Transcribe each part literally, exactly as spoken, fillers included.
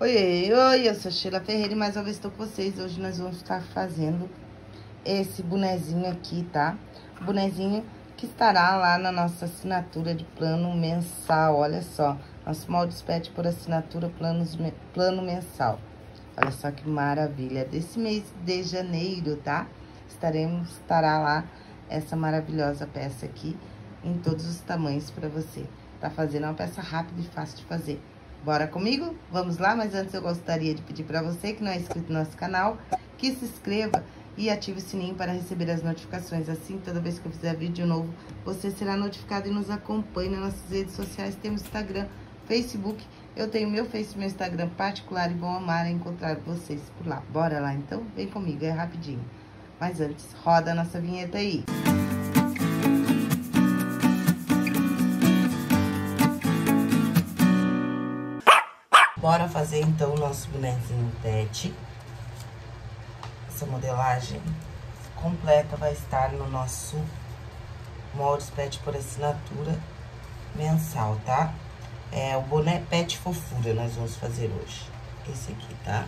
Oi, oi, eu sou Sheila Ferreira e mais uma vez estou com vocês. Hoje nós vamos estar fazendo esse bonezinho aqui, tá? Bonezinho que estará lá na nossa assinatura de plano mensal, olha só. Nosso moldes pet por assinatura, planos, plano mensal. Olha só que maravilha. Desse mês de janeiro, tá? Estaremos, estará lá essa maravilhosa peça aqui em todos os tamanhos para você. Tá fazendo uma peça rápida e fácil de fazer. Bora comigo? Vamos lá, mas antes eu gostaria de pedir para você que não é inscrito no nosso canal, que se inscreva e ative o sininho para receber as notificações. Assim, toda vez que eu fizer vídeo novo, você será notificado e nos acompanhe nas nossas redes sociais. Temos Instagram, Facebook, eu tenho meu Facebook, meu Instagram particular e vão amar encontrar vocês por lá. Bora lá, então? Vem comigo, é rapidinho. Mas antes, roda a nossa vinheta aí. Bora fazer, então, o nosso bonequinho pet. Essa modelagem completa vai estar no nosso moldes pet por assinatura mensal, tá? É o boné pet fofura nós vamos fazer hoje. Esse aqui, tá?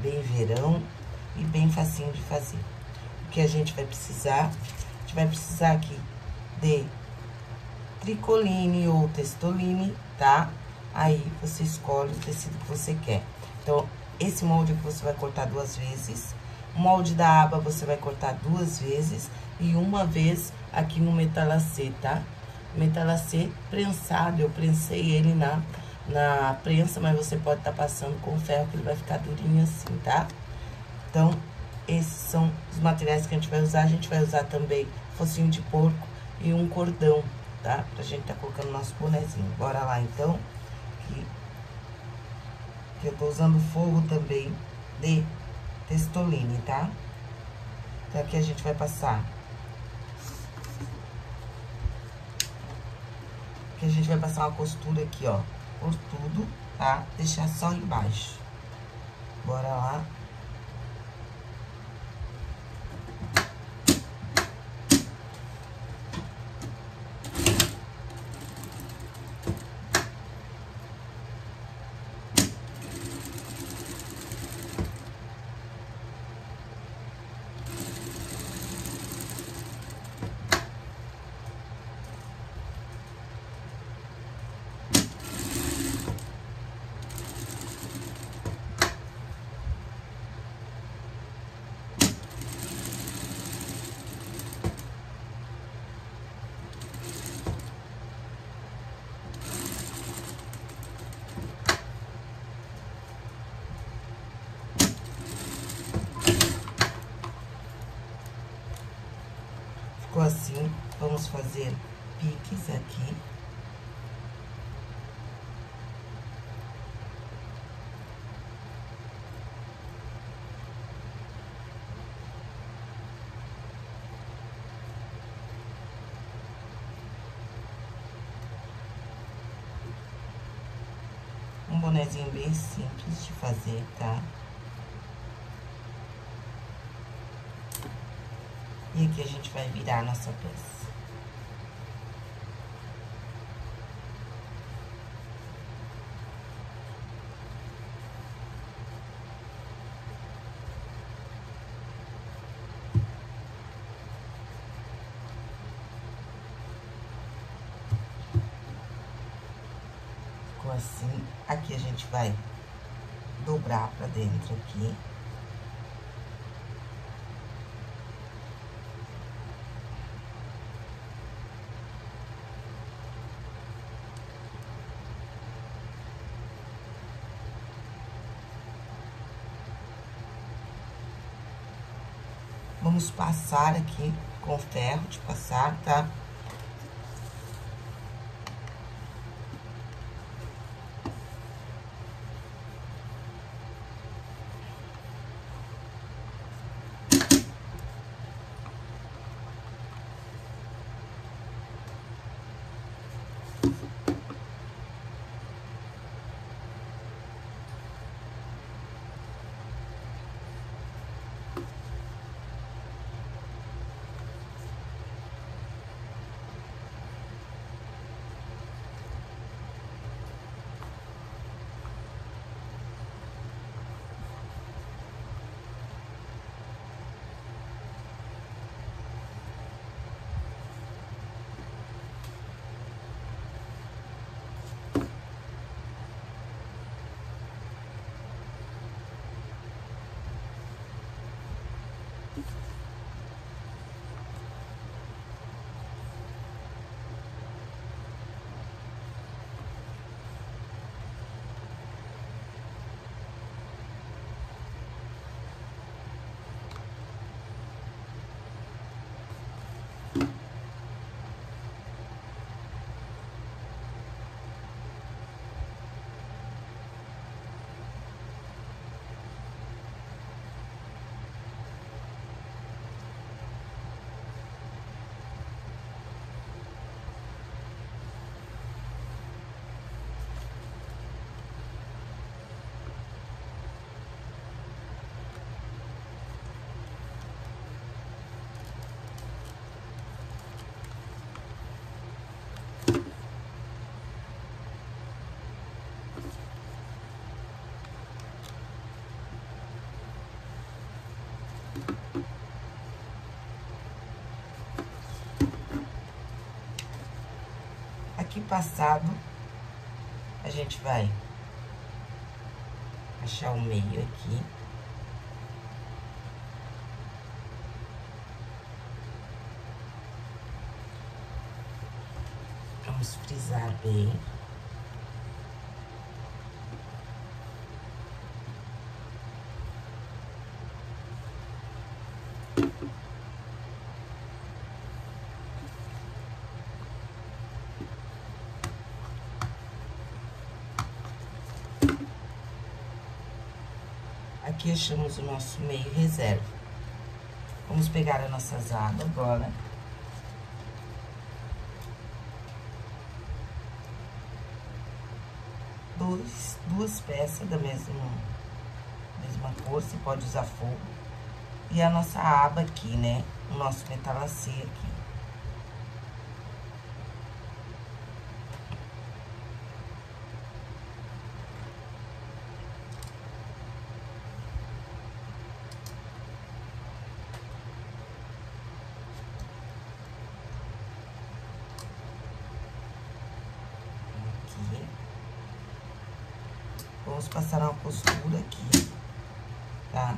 Bem verão e bem facinho de fazer. O que a gente vai precisar? A gente vai precisar aqui de tricoline ou textoline, tá? Aí, você escolhe o tecido que você quer. Então, esse molde que você vai cortar duas vezes. O molde da aba você vai cortar duas vezes. E uma vez aqui no metalacê, tá? Metalacê prensado. Eu prensei ele na, na prensa, mas você pode estar tá passando com ferro, que ele vai ficar durinho assim, tá? Então, esses são os materiais que a gente vai usar. A gente vai usar também focinho de porco e um cordão, tá? Pra gente tá colocando nosso bonezinho. Bora lá, então. Aqui, que eu tô usando forro também de textoline, tá? Então, aqui a gente vai passar. Aqui a gente vai passar uma costura aqui, ó, por tudo, tá? Deixar só embaixo. Bora lá. Assim, vamos fazer piques aqui. Um bonezinho bem simples de fazer, tá? E aqui a gente vai virar a nossa peça. Ficou assim. Aqui a gente vai dobrar pra dentro aqui. Vamos passar aqui com ferro de passar, tá? passado, a gente vai achar o meio aqui. Vamos frisar bem. Aqui achamos o nosso meio reserva. Vamos pegar a nossa asa agora. Dois, duas peças da mesma, mesma cor, você pode usar fogo. E a nossa aba aqui, né? O nosso metalacê aqui. Vamos passar uma costura aqui, tá?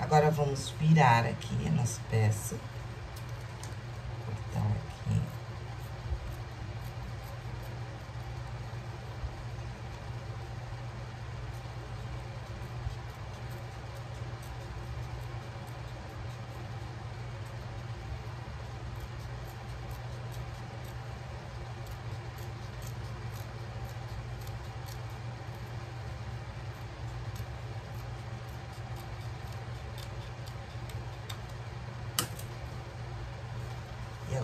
Agora, vamos virar aqui a nossa peça. Cortar aqui.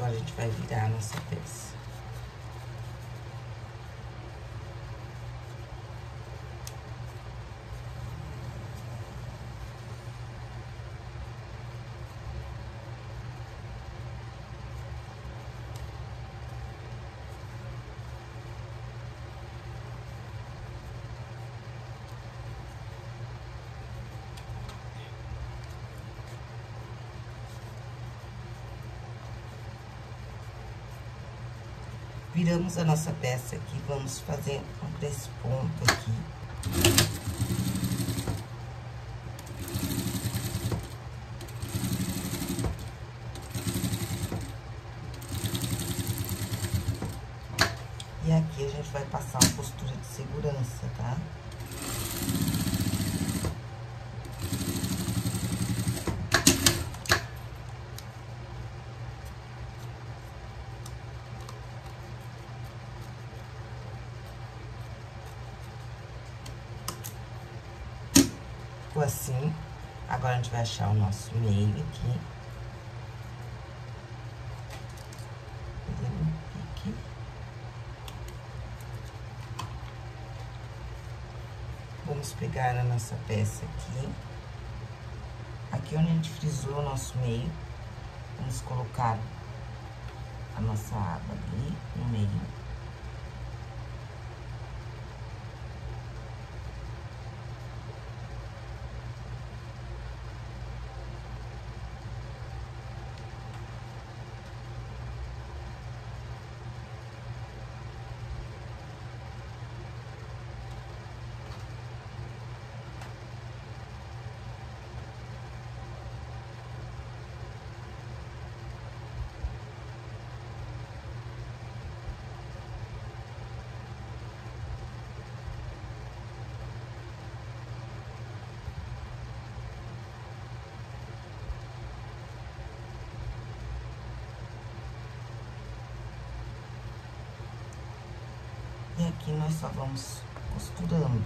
A gente vai virar a nossa peça. Viramos a nossa peça aqui, vamos fazer um três pontos aqui. E aqui a gente vai passar uma costura de segurança, tá? Assim, agora a gente vai achar o nosso meio aqui. Aqui. Vamos pegar a nossa peça aqui. Aqui onde a gente frisou o nosso meio, vamos colocar a nossa aba ali no meio. E aqui nós só vamos costurando.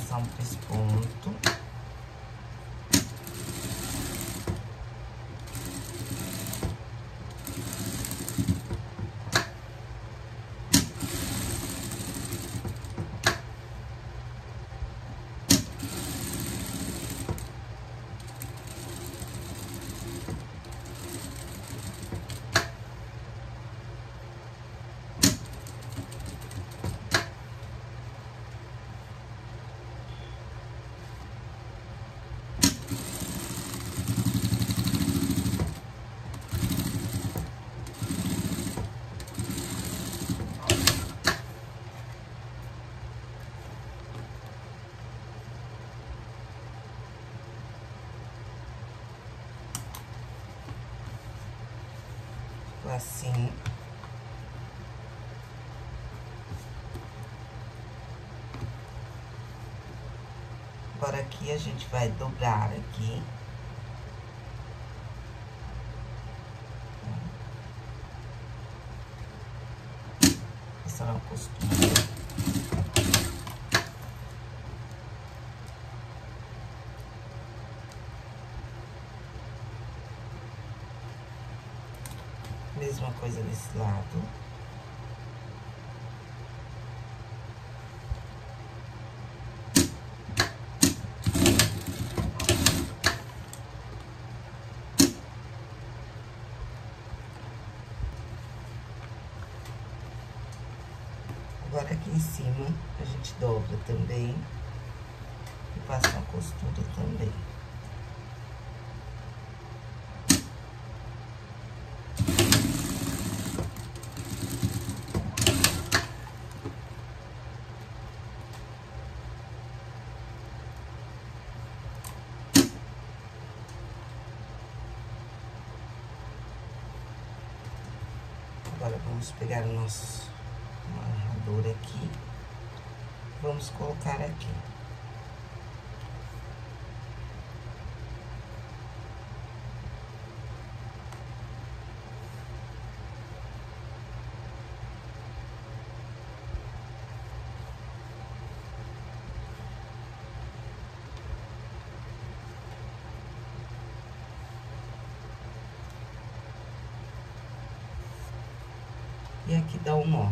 passar um pesponto. Assim. Agora aqui a gente vai dobrar aqui. Essa é uma costura. Mesma coisa desse lado. Agora aqui em cima a gente dobra também e passa uma costura também. Agora, vamos pegar o nosso amarrador aqui, vamos colocar aqui. E aqui dá um nó.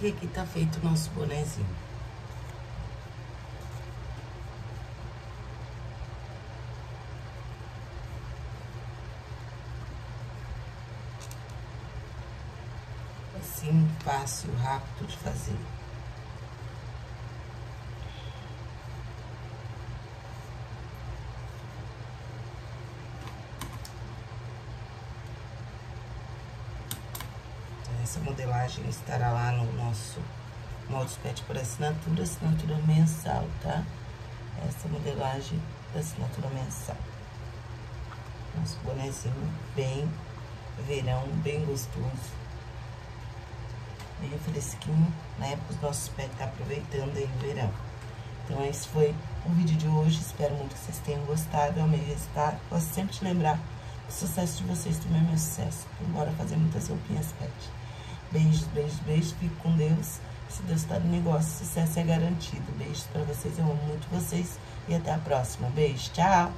E aqui tá feito o nosso bonézinho. Assim, fácil, rápido de fazer. Essa modelagem estará lá no nosso moldes pet por assinatura, assinatura mensal, tá? Essa modelagem da assinatura mensal. Nosso bonezinho bem verão, bem gostoso. Bem fresquinho, né? Para os nossos pets tá aproveitando aí o verão. Então, esse foi o vídeo de hoje. Espero muito que vocês tenham gostado. Amei o resultado. Posso sempre te lembrar que o sucesso de vocês também é meu sucesso. Bora fazer muitas roupinhas pet. Beijos, beijos, beijos. Fique com Deus. Se Deus está no negócio, sucesso é garantido. Beijos para vocês. Eu amo muito vocês. E até a próxima. Beijo. Tchau.